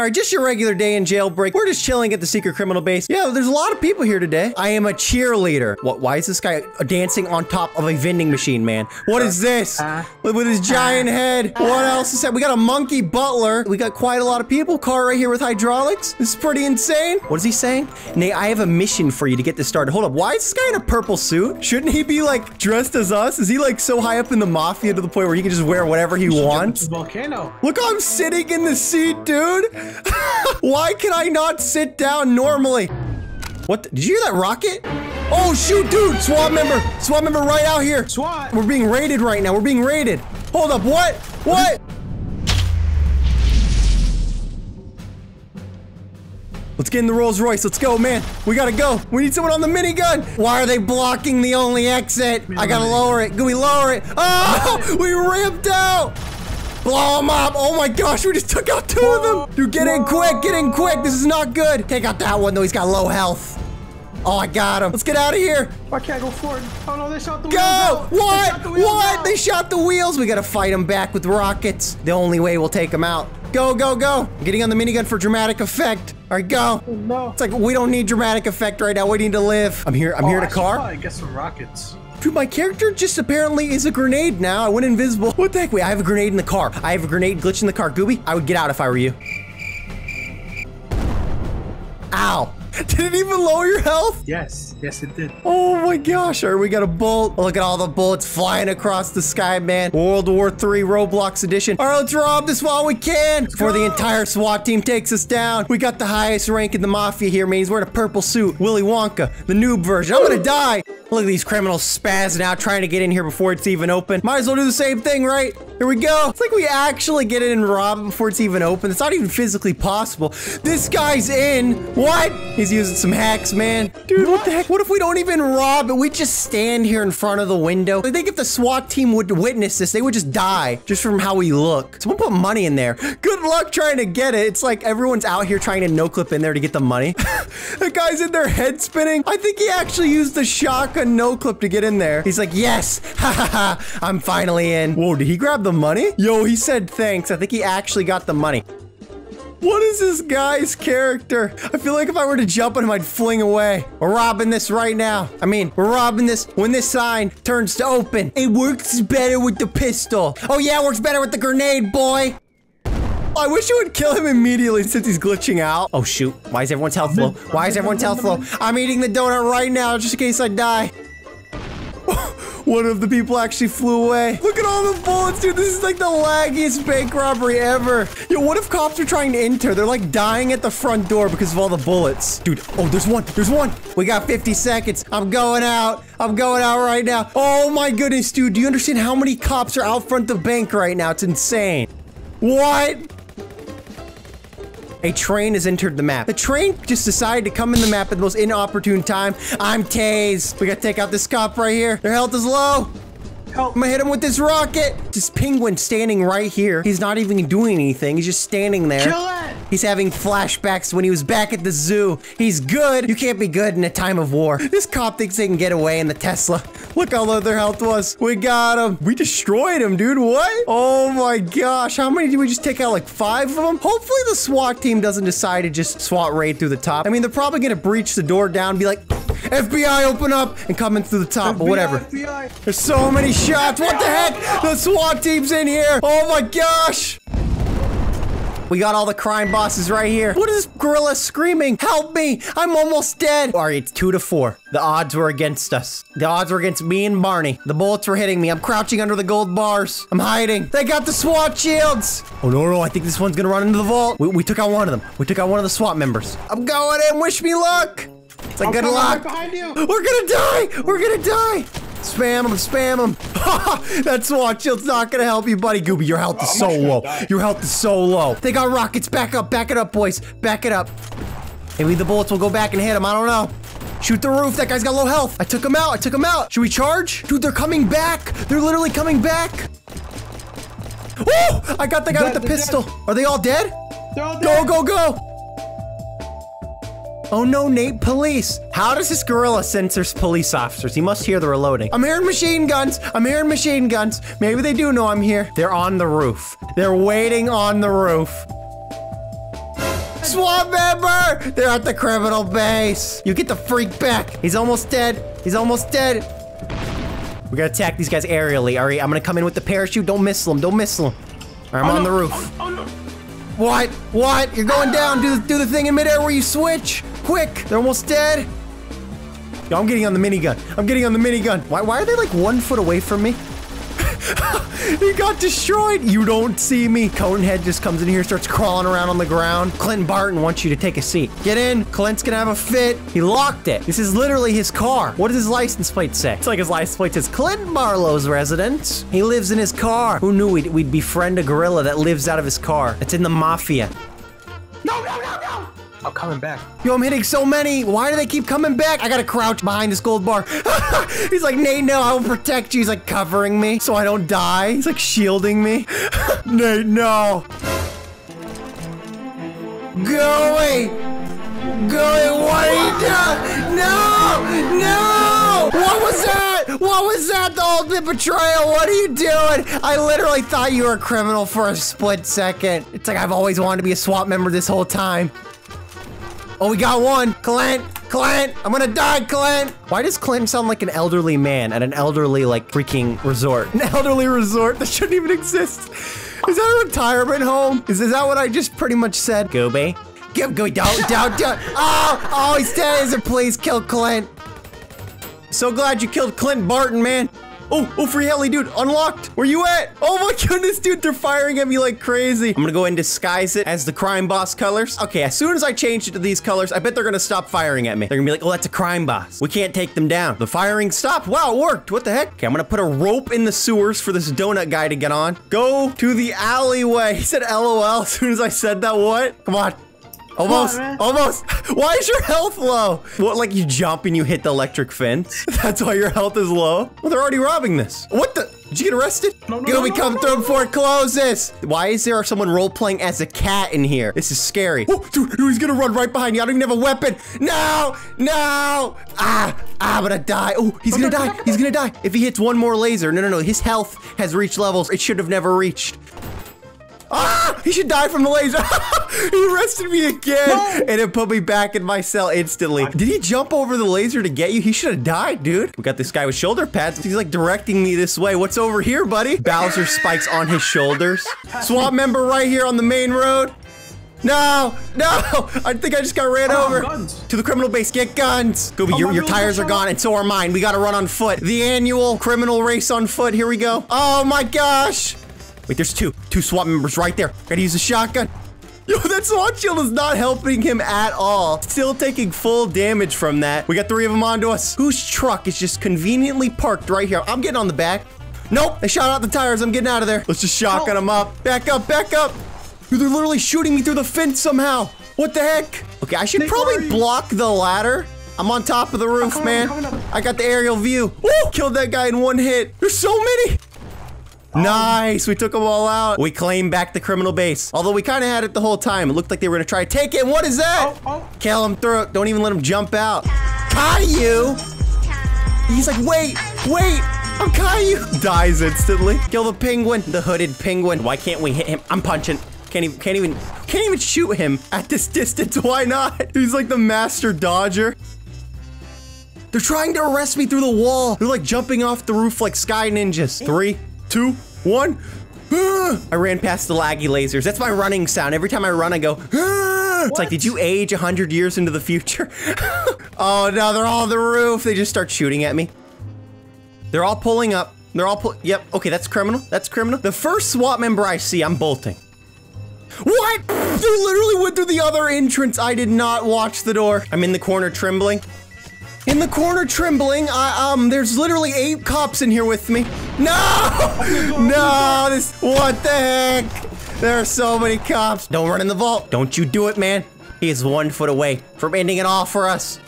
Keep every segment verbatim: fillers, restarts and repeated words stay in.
All right, just your regular day in Jailbreak. We're just chilling at the secret criminal base. Yeah, there's a lot of people here today. I am a cheerleader. What? Why is this guy dancing on top of a vending machine, man? What is this? Uh, with his giant uh, head. Uh, what else is that? We got a monkey butler. We got quite a lot of people. Car right here with hydraulics. This is pretty insane. What is he saying? Nate, I have a mission for you to get this started. Hold up. Why is this guy in a purple suit? Shouldn't he be like dressed as us? Is he like so high up in the mafia to the point where he can just wear whatever he wants? Volcano. Look how I'm sitting in the seat, dude. Why can I not sit down normally? What? Did you hear that rocket? Oh, shoot, dude. SWAT member. SWAT member right out here. SWAT. We're being raided right now. We're being raided. Hold up. What? What? Let's get in the Rolls Royce. Let's go, man. We gotta go. We need someone on the minigun. Why are they blocking the only exit? I gotta lower it. Gooby, lower it. Oh, we ripped out. Blow them up. Oh my gosh, we just took out two of them. Dude, get in quick. Get in quick. This is not good. Take out that one, though. He's got low health. Oh, I got him. Let's get out of here. Why can't I go forward? Oh no, they shot the wheels out. Go! What? What? They shot the wheels. We gotta fight them back with rockets. The only way we'll take them out. Go, go, go. I'm getting on the minigun for dramatic effect. All right, go. Oh, no. It's like, we don't need dramatic effect right now. We need to live. I'm here. I'm oh, here in a car. I guess some rockets. Dude, my character just apparently is a grenade now. I went invisible. What the heck? Wait, I have a grenade in the car. I have a grenade glitch in the car. Gooby, I would get out if I were you. Ow. Did it even lower your health? Yes. Yes, it did. Oh, my gosh. All right, we got a bolt. Look at all the bullets flying across the sky, man. World War Three Roblox edition. All right, let's rob this while we can before the entire SWAT team takes us down. We got the highest rank in the mafia here, man. He's wearing a purple suit. Willy Wonka, the noob version. I'm going to die. Look at these criminals spazzing out, trying to get in here before it's even open. Might as well do the same thing, right? Here we go. It's like we actually get in and rob it before it's even open. It's not even physically possible. This guy's in. What? He's using some hacks, man. Dude, what the heck? What if we don't even rob it? We just stand here in front of the window. I think if the SWAT team would witness this, they would just die just from how we look. Someone put money in there. Good luck trying to get it. It's like everyone's out here trying to no-clip in there to get the money. The guy's in there head spinning. I think he actually used the shotgun a no-clip to get in there. He's like, yes, ha ha ha, I'm finally in. Whoa, did he grab the money? Yo, he said thanks. I think he actually got the money. What is this guy's character? I feel like if I were to jump on him, I'd fling away. We're robbing this right now. I mean, we're robbing this when this sign turns to open. It works better with the pistol. Oh yeah, it works better with the grenade, boy. I wish you would kill him immediately since he's glitching out. Oh, shoot. Why is everyone's health low? Why is everyone's health low? I'm eating the donut right now just in case I die. One of the people actually flew away. Look at all the bullets, dude. This is like the laggiest bank robbery ever. Yo, what if cops are trying to enter? They're like dying at the front door because of all the bullets. Dude, oh, there's one. There's one. We got fifty seconds. I'm going out. I'm going out right now. Oh, my goodness, dude. Do you understand how many cops are out front of the bank right now? It's insane. What? A train has entered the map. The train just decided to come in the map at the most inopportune time. I'm tased. We gotta take out this cop right here. Their health is low. Help. I'm gonna hit him with this rocket. This penguin standing right here. He's not even doing anything. He's just standing there. Kill it. He's having flashbacks when he was back at the zoo. He's good. You can't be good in a time of war. This cop thinks they can get away in the Tesla. Look how low their health was. We got him. We destroyed him, dude. What? Oh my gosh. How many did we just take out? Like five of them? Hopefully the SWAT team doesn't decide to just SWAT raid through the top. I mean, they're probably gonna breach the door down and be like, F B I, open up, and come in through the top, F B I, but whatever. F B I. There's so many shots. What the heck? The SWAT team's in here. Oh my gosh. We got all the crime bosses right here. What is this gorilla screaming? Help me, I'm almost dead. All right, it's two to four. The odds were against us. The odds were against me and Barney. The bullets were hitting me. I'm crouching under the gold bars. I'm hiding. They got the SWAT shields. Oh no, no, I think this one's gonna run into the vault. We, we took out one of them. We took out one of the SWAT members. I'm going in, wish me luck. It's like good luck. Right behind you. We're gonna die, we're gonna die. Spam him, spam him. That SWAT shield's not gonna help you, buddy. Gooby, your health is so low. Your health is so low. They got rockets. Back up, back it up, boys. Back it up. Maybe the bullets will go back and hit him. I don't know. Shoot the roof. That guy's got low health. I took him out. I took him out. Should we charge? Dude, they're coming back. They're literally coming back. Oh, I got the guy with the pistol. Are they all dead? They're all dead. Go, go, go. Oh no, Nate, police. How does this gorilla censors police officers? He must hear the reloading. I'm hearing machine guns. I'm hearing machine guns. Maybe they do know I'm here. They're on the roof. They're waiting on the roof. SWAT member! They're at the criminal base. You get the freak back. He's almost dead. He's almost dead. We're gonna attack these guys aerially. All right, I'm gonna come in with the parachute. Don't missile them. Don't missile them. All right, I'm oh, on no. the roof. Oh, oh, no. What? What? You're going down. Do, do the thing in midair where you switch. Quick. They're almost dead. Yo, I'm getting on the minigun. I'm getting on the minigun. Why, why are they like one foot away from me? He got destroyed. You don't see me. Conehead just comes in here, starts crawling around on the ground. Clint Barton wants you to take a seat. Get in. Clint's gonna have a fit. He locked it. This is literally his car. What does his license plate say? It's like his license plate says Clint Marlowe's residence. He lives in his car. Who knew we'd, we'd befriend a gorilla that lives out of his car? It's in the mafia. No, no, no, no. I'm coming back. Yo, I'm hitting so many. Why do they keep coming back? I gotta crouch behind this gold bar. He's like, Nate, no, I will protect you. He's like covering me so I don't die. He's like shielding me. Nate, no. Go away. Go away. What are you doing? No, no. What was that? What was that? The ultimate betrayal. What are you doing? I literally thought you were a criminal for a split second. It's like I've always wanted to be a SWAT member this whole time. Oh, we got one. Clint, Clint, I'm gonna die, Clint. Why does Clint sound like an elderly man at an elderly, like, freaking resort? An elderly resort that shouldn't even exist. Is that a retirement home? Is, is that what I just pretty much said? Gooby. Go, go, down, down, down. Oh, oh, he's dead. Is it? Please kill Clint. So glad you killed Clint Barton, man. Oh, oh, free heli, dude, unlocked. Where you at? Oh my goodness, dude, they're firing at me like crazy. I'm gonna go and disguise it as the crime boss colors. Okay, as soon as I change it to these colors, I bet they're gonna stop firing at me. They're gonna be like, oh, that's a crime boss. We can't take them down. The firing stopped. Wow, it worked. What the heck? Okay, I'm gonna put a rope in the sewers for this donut guy to get on. Go to the alleyway. He said LOL as soon as I said that. What? Come on. Almost, on, almost. Why is your health low? What, like you jump and you hit the electric fence? That's why your health is low? Well, they're already robbing this. What the? Did you get arrested? No, no, Gooby, no, come no, through no, before it closes. Why is there someone role-playing as a cat in here? This is scary. Oh, dude, he's gonna run right behind you. I don't even have a weapon. No, no. Ah, I'm gonna die. Oh, he's gonna die. He's gonna die. If he hits one more laser. No, no, no. His health has reached levels it should have never reached. Ah! He should die from the laser. He arrested me again, no. And it put me back in my cell instantly. Did he jump over the laser to get you? He should have died, dude. We got this guy with shoulder pads. He's like directing me this way. What's over here, buddy? Bowser spikes on his shoulders. SWAT member right here on the main road. No, no! I think I just got ran oh, over. Guns. To the criminal base, get guns. Gooby, oh, your, your tires are gone, and so are mine. We gotta run on foot. The annual criminal race on foot. Here we go. Oh my gosh! Wait, there's two. Two SWAT members right there. Gotta use a shotgun. Yo, that SWAT shield is not helping him at all. Still taking full damage from that. We got three of them onto us. Whose truck is just conveniently parked right here? I'm getting on the back. Nope, they shot out the tires. I'm getting out of there. Let's just shotgun them up. Back up, back up. Dude, they're literally shooting me through the fence somehow. What the heck? Okay, I should probably block the ladder. I'm on top of the roof, man. I got the aerial view. Woo! Killed that guy in one hit. There's so many. Nice, we took them all out. We claimed back the criminal base. Although we kind of had it the whole time. It looked like they were gonna try to take it. What is that? Oh, oh. Kill him through. Don't even let him jump out. Caillou. He's like, wait, wait. I'm Caillou. Dies instantly. Kill the penguin, the hooded penguin. Why can't we hit him? I'm punching. Can't even, can't even, can't even shoot him at this distance. Why not? He's like the master dodger. They're trying to arrest me through the wall. They're like jumping off the roof like sky ninjas. Three. Two, one. Ah! I ran past the laggy lasers. That's my running sound. Every time I run, I go, ah! It's like, did you age a hundred years into the future? Oh, no, they're all on the roof. They just start shooting at me. They're all pulling up. They're all pull. Yep. Okay, that's criminal. That's criminal. The first SWAT member I see, I'm bolting. What? They literally went through the other entrance. I did not watch the door. I'm in the corner trembling. In the corner trembling, I, um, there's literally eight cops in here with me. No! No, this, what the heck? There are so many cops. Don't run in the vault. Don't you do it, man. He is one foot away from ending it all for us.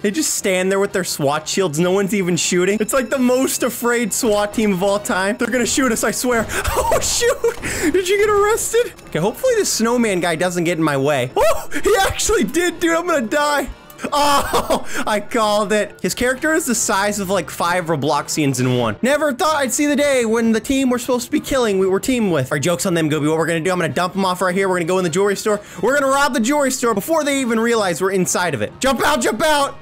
They just stand there with their SWAT shields. No one's even shooting. It's like the most afraid SWAT team of all time. They're gonna shoot us, I swear. Oh, shoot! Did you get arrested? Okay, hopefully the snowman guy doesn't get in my way. Oh, he actually did, dude. I'm gonna die. Oh, I called it. His character is the size of like five Robloxians in one. Never thought I'd see the day when the team we're supposed to be killing, we were teamed with. Our joke's on them, Gooby. What we're gonna do, I'm gonna dump them off right here. We're gonna go in the jewelry store. We're gonna rob the jewelry store before they even realize we're inside of it. Jump out, jump out.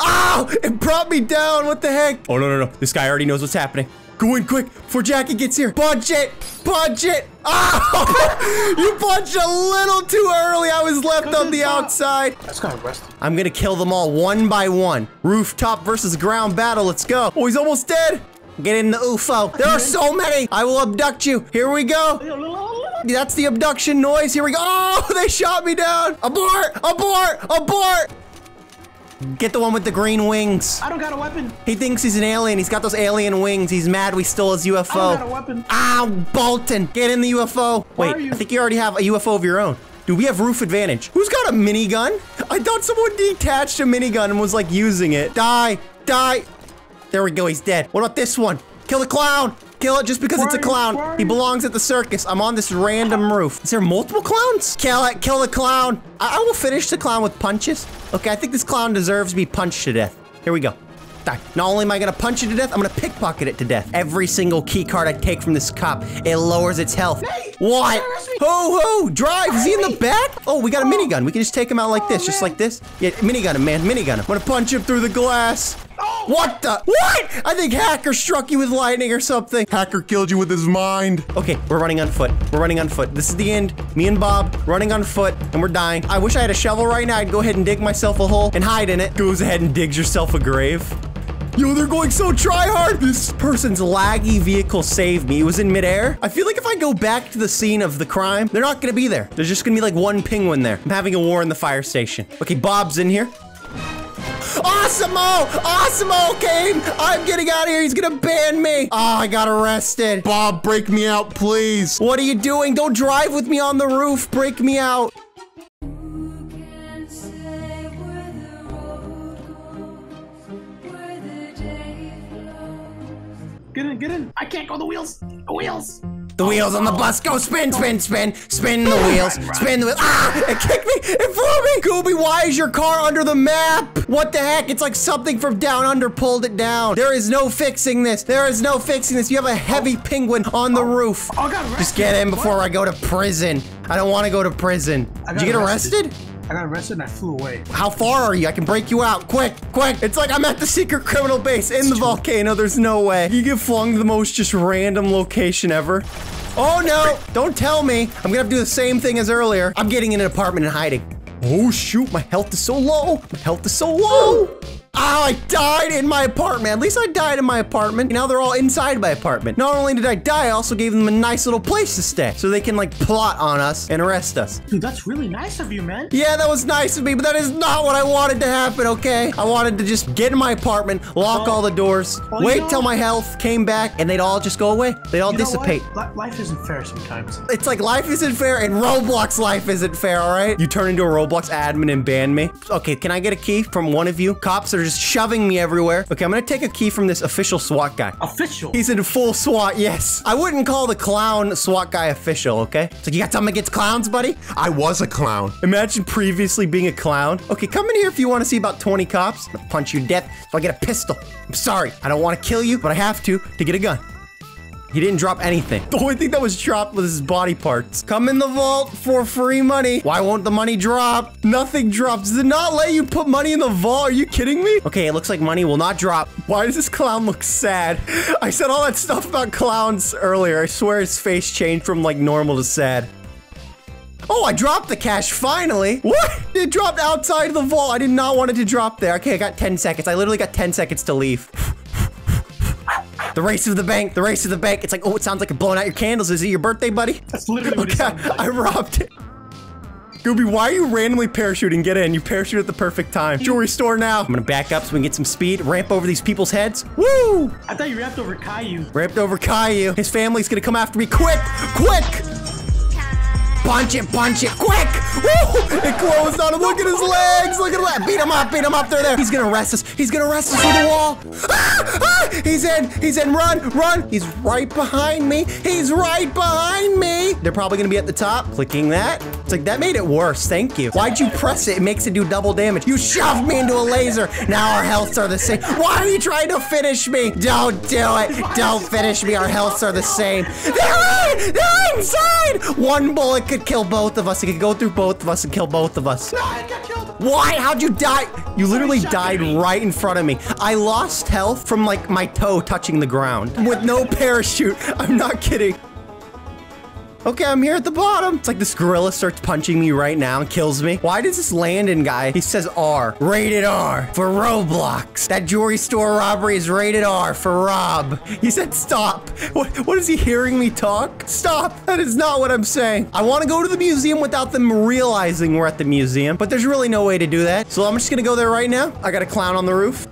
Oh, it brought me down. What the heck? Oh, no, no, no. This guy already knows what's happening. Go in quick before Jackie gets here. Punch it. Punch it. Oh, you punched a little too early. I was left on the outside. That's kind of rusty. I'm going to kill them all one by one. Rooftop versus ground battle. Let's go. Oh, he's almost dead. Get in the U F O. There are so many. I will abduct you. Here we go. That's the abduction noise. Here we go. Oh, they shot me down. Abort. Abort. Abort. Get the one with the green wings. I don't got a weapon. He thinks he's an alien. He's got those alien wings. He's mad we stole his U F O. I don't got a weapon. Ow, Bolton. Get in the U F O. Wait, I think you already have a U F O of your own. Dude, we have roof advantage. Who's got a minigun? I thought someone detached a minigun and was like using it. Die, die. There we go, he's dead. What about this one? Kill the clown. Kill it just because it's a clown. He belongs at the circus. I'm on this random roof. Is there multiple clowns? Kill it, kill the clown. I, I will finish the clown with punches. Okay, I think this clown deserves to be punched to death. Here we go. Die. Not only am I gonna punch it to death, I'm gonna pickpocket it to death. Every single key card I take from this cop, it lowers its health. Nate, what? Ho, ho, drive, is he in the back? Oh, we got a minigun. We can just take him out like this, oh, just like this. Yeah, minigun him, man, minigun him. I'm gonna punch him through the glass. What the? What? I think Hacker struck you with lightning or something. Hacker killed you with his mind. Okay, we're running on foot. We're running on foot. This is the end. Me and Bob running on foot, and we're dying. I wish I had a shovel right now. I'd go ahead and dig myself a hole and hide in it. Goes ahead and digs yourself a grave. Yo, they're going so try hard. This person's laggy vehicle saved me. It was in midair. I feel like if I go back to the scene of the crime, they're not gonna be there. There's just gonna be like one penguin there. I'm having a war in the fire station. Okay, Bob's in here. Awesome-o! Awesome-o came! I'm getting out of here. He's gonna ban me. Ah, oh, I got arrested. Bob, break me out, please. What are you doing? Don't drive with me on the roof. Break me out. Get in, get in. I can't go. The wheels. The wheels. The wheels on the bus go spin, spin, spin, spin the wheels, spin the wheels. Ah, it kicked me, it flew me. Gooby, why is your car under the map? What the heck? It's like something from down under pulled it down. There is no fixing this. There is no fixing this. You have a heavy penguin on the roof. Just get in before I go to prison. I don't want to go to prison. Did you get arrested? I got arrested and I flew away. How far are you? I can break you out. Quick, quick. It's like I'm at the secret criminal base in the volcano. There's no way. You get flung to the most just random location ever. Oh no, don't tell me. I'm gonna have to do the same thing as earlier. I'm getting in an apartment and hiding. Oh shoot, my health is so low. My health is so low. Oh, I died in my apartment. At least I died in my apartment. Now they're all inside my apartment. Not only did I die, I also gave them a nice little place to stay so they can like plot on us and arrest us. Dude, that's really nice of you, man. Yeah, that was nice of me, but that is not what I wanted to happen, okay? I wanted to just get in my apartment, lock oh. all the doors, well, wait you know, till my health came back, and they'd all just go away. They'd all you know dissipate. What? Life isn't fair sometimes. It's like life isn't fair and Roblox life isn't fair, all right? You turn into a Roblox admin and ban me. Okay, can I get a key from one of you? Cops are just shoving me everywhere. Okay, I'm gonna take a key from this official SWAT guy. Official? He's in full SWAT, yes. I wouldn't call the clown SWAT guy official, okay? It's like, you got something against clowns, buddy? I was a clown. Imagine previously being a clown. Okay, come in here if you wanna see about twenty cops. I'm gonna punch you to death, so I get a pistol. I'm sorry, I don't wanna kill you, but I have to, to get a gun. He didn't drop anything. The only thing that was dropped was his body parts. Come in the vault for free money. Why won't the money drop? Nothing drops. Does it not let you put money in the vault? Are you kidding me? Okay, it looks like money will not drop. Why does this clown look sad? I said all that stuff about clowns earlier. I swear his face changed from like normal to sad. Oh, I dropped the cash finally. What? It dropped outside the vault. I did not want it to drop there. Okay, I got ten seconds. I literally got ten seconds to leave. The race of the bank, the race of the bank. It's like, oh, it sounds like you're blowing out your candles. Is it your birthday, buddy? That's literally what okay, it sounds like. I robbed it. Gooby, why are you randomly parachuting? Get in, you parachute at the perfect time. Jewelry store now. I'm gonna back up so we can get some speed, ramp over these people's heads. Woo! I thought you ramped over Caillou. Ramped over Caillou. His family's gonna come after me. Quick, quick! Punch it, punch it, quick! Woo! It closed on him. Look at his legs. Look at that. Beat him up, beat him up. They're there. He's gonna arrest us. He's gonna arrest us through the wall. Ah! Ah! He's in. He's in. Run, run. He's right behind me. He's right behind me. They're probably gonna be at the top. Clicking that. It's like, that made it worse. Thank you. Why'd you press it? It makes it do double damage. You shoved me into a laser. Now our healths are the same. Why are you trying to finish me? Don't do it. Don't finish me. Our healths are the same. They're in! They're inside! One bullet could kill both of us. It could go through both of us and kill both of us. No, I got killed. Why? How'd you die? You literally died right in front of me. I lost health from like my toe touching the ground with no parachute. I'm not kidding. Okay, I'm here at the bottom. It's like this gorilla starts punching me right now and kills me. Why does this Landon guy, he says R. Rated R for Roblox. That jewelry store robbery is rated R for Rob. He said stop. What, what is he hearing me talk? Stop. That is not what I'm saying. I want to go to the museum without them realizing we're at the museum, but there's really no way to do that. So I'm just going to go there right now. I got a clown on the roof.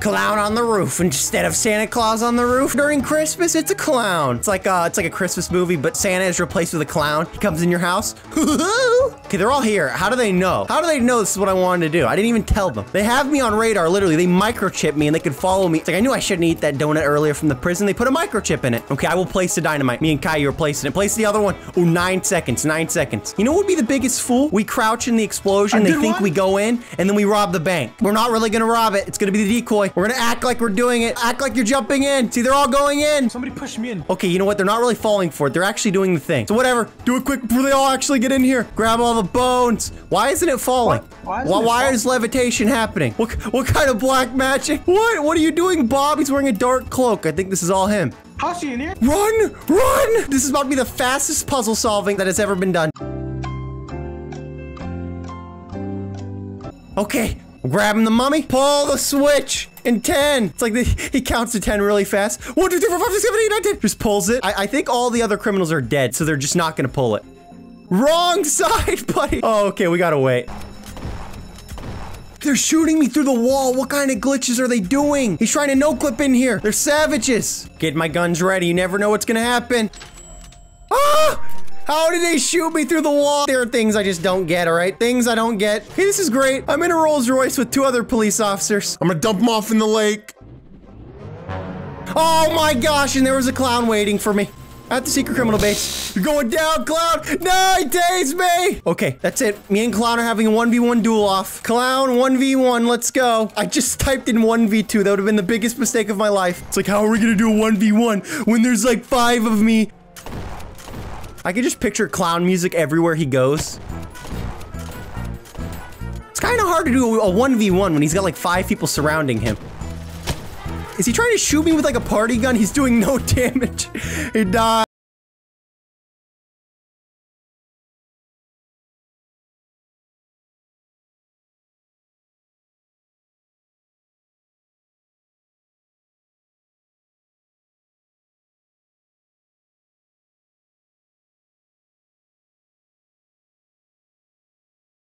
Clown on the roof instead of Santa Claus on the roof during Christmas. It's a clown. It's like uh, it's like a Christmas movie, but Santa is replaced with a clown. He comes in your house. Okay, they're all here. How do they know? How do they know this is what I wanted to do? I didn't even tell them. They have me on radar. Literally, they microchip me and they could follow me. It's like I knew I shouldn't eat that donut earlier from the prison. They put a microchip in it. Okay, I will place the dynamite. Me and Caillou are placing it. Place the other one. Oh, nine seconds. Nine seconds. You know what would be the biggest fool? We crouch in the explosion. They think we go in and then we rob the bank. We're not really gonna rob it. It's gonna be the decoy. We're gonna act like we're doing it. Act like you're jumping in. See, they're all going in. Somebody push me in. Okay, you know what? They're not really falling for it. They're actually doing the thing. So whatever. Do it quick before they all actually get in here. Grab all the bones. Why isn't it falling? What? Why, isn't why, it why fall? is levitation happening? What what kind of black magic? What? What are you doing, Bob? He's wearing a dark cloak. I think this is all him. How's he in here? Run! Run! This is about to be the fastest puzzle solving that has ever been done. Okay. I'm grabbing the mummy. Pull the switch. In ten. It's like the, he counts to ten really fast. one, two, three, four, five, six, seven, eight, nine, ten. Just pulls it. I, I think all the other criminals are dead, so they're just not going to pull it. Wrong side, buddy. Oh, okay. We got to wait. They're shooting me through the wall. What kind of glitches are they doing? He's trying to no-clip in here. They're savages. Get my guns ready. You never know what's going to happen. Ah! How did they shoot me through the wall? There are things I just don't get, all right? Things I don't get. Hey, this is great. I'm in a Rolls Royce with two other police officers. I'm gonna dump them off in the lake. Oh my gosh, and there was a clown waiting for me at the secret criminal base. You're going down, clown. No, he tased me. Okay, that's it. Me and clown are having a one v one duel off. Clown, one v one, let's go. I just typed in one v two. That would have been the biggest mistake of my life. It's like, how are we gonna do a one v one when there's like five of me? I can just picture clown music everywhere he goes. It's kind of hard to do a one v one when he's got like five people surrounding him. Is he trying to shoot me with like a party gun? He's doing no damage. He died.